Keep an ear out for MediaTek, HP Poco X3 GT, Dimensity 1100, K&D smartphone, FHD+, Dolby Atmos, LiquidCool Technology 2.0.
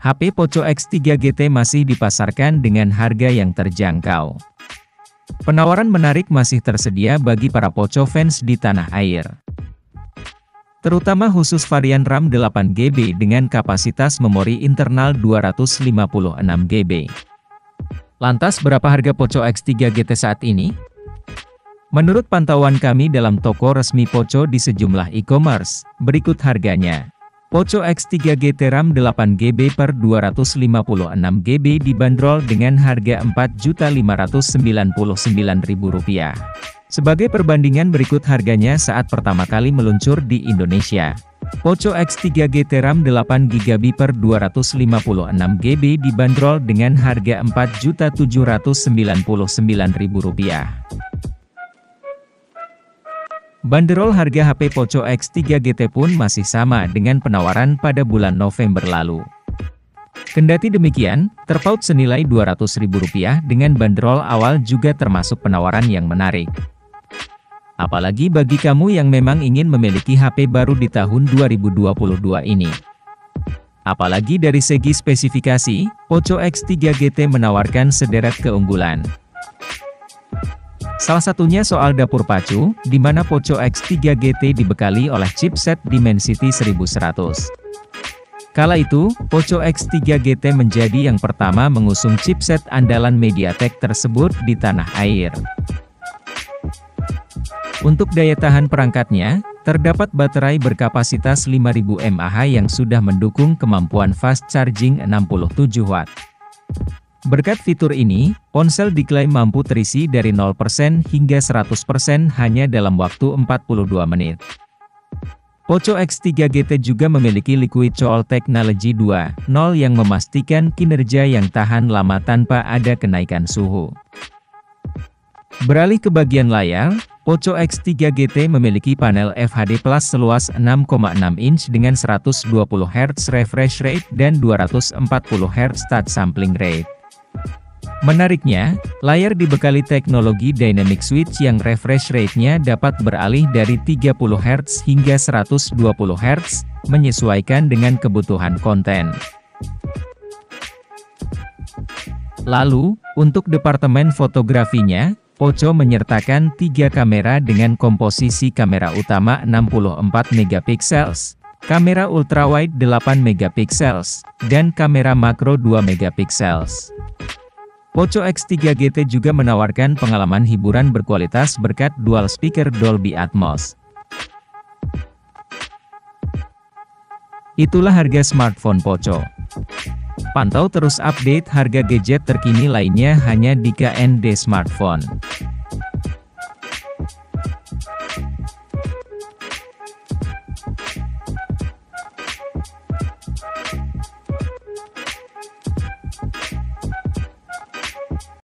HP Poco X3 GT masih dipasarkan dengan harga yang terjangkau. Penawaran menarik masih tersedia bagi para Poco fans di tanah air. Terutama khusus varian RAM 8GB dengan kapasitas memori internal 256GB. Lantas berapa harga Poco X3 GT saat ini? Menurut pantauan kami dalam toko resmi Poco di sejumlah e-commerce, berikut harganya. Poco X3 GT RAM 8GB per 256GB dibanderol dengan harga Rp4.599.000. Sebagai perbandingan berikut harganya saat pertama kali meluncur di Indonesia. Poco X3 GT RAM 8GB per 256GB dibanderol dengan harga Rp4.799.000. Banderol harga HP Poco X3 GT pun masih sama dengan penawaran pada bulan November lalu. Kendati demikian, terpaut senilai Rp200.000 dengan banderol awal juga termasuk penawaran yang menarik. Apalagi bagi kamu yang memang ingin memiliki HP baru di tahun 2022 ini. Apalagi dari segi spesifikasi, Poco X3 GT menawarkan sederet keunggulan. Salah satunya soal dapur pacu, di mana Poco X3 GT dibekali oleh chipset Dimensity 1100. Kala itu, Poco X3 GT menjadi yang pertama mengusung chipset andalan MediaTek tersebut di tanah air. Untuk daya tahan perangkatnya, terdapat baterai berkapasitas 5000 mAh yang sudah mendukung kemampuan fast charging 67 Watt. Berkat fitur ini, ponsel diklaim mampu terisi dari 0% hingga 100% hanya dalam waktu 42 menit. Poco X3 GT juga memiliki LiquidCool Technology 2.0 yang memastikan kinerja yang tahan lama tanpa ada kenaikan suhu. Beralih ke bagian layar, Poco X3 GT memiliki panel FHD+ seluas 6,6 inch dengan 120Hz refresh rate dan 240Hz touch sampling rate. Menariknya, layar dibekali teknologi dynamic switch yang refresh rate-nya dapat beralih dari 30Hz hingga 120Hz, menyesuaikan dengan kebutuhan konten. Lalu, untuk departemen fotografinya, Poco menyertakan 3 kamera dengan komposisi kamera utama 64 MP, kamera ultrawide 8 MP, dan kamera makro 2 MP. Poco X3 GT juga menawarkan pengalaman hiburan berkualitas berkat dual speaker Dolby Atmos. Itulah harga smartphone Poco. Pantau terus update harga gadget terkini lainnya hanya di K&D Smartphone.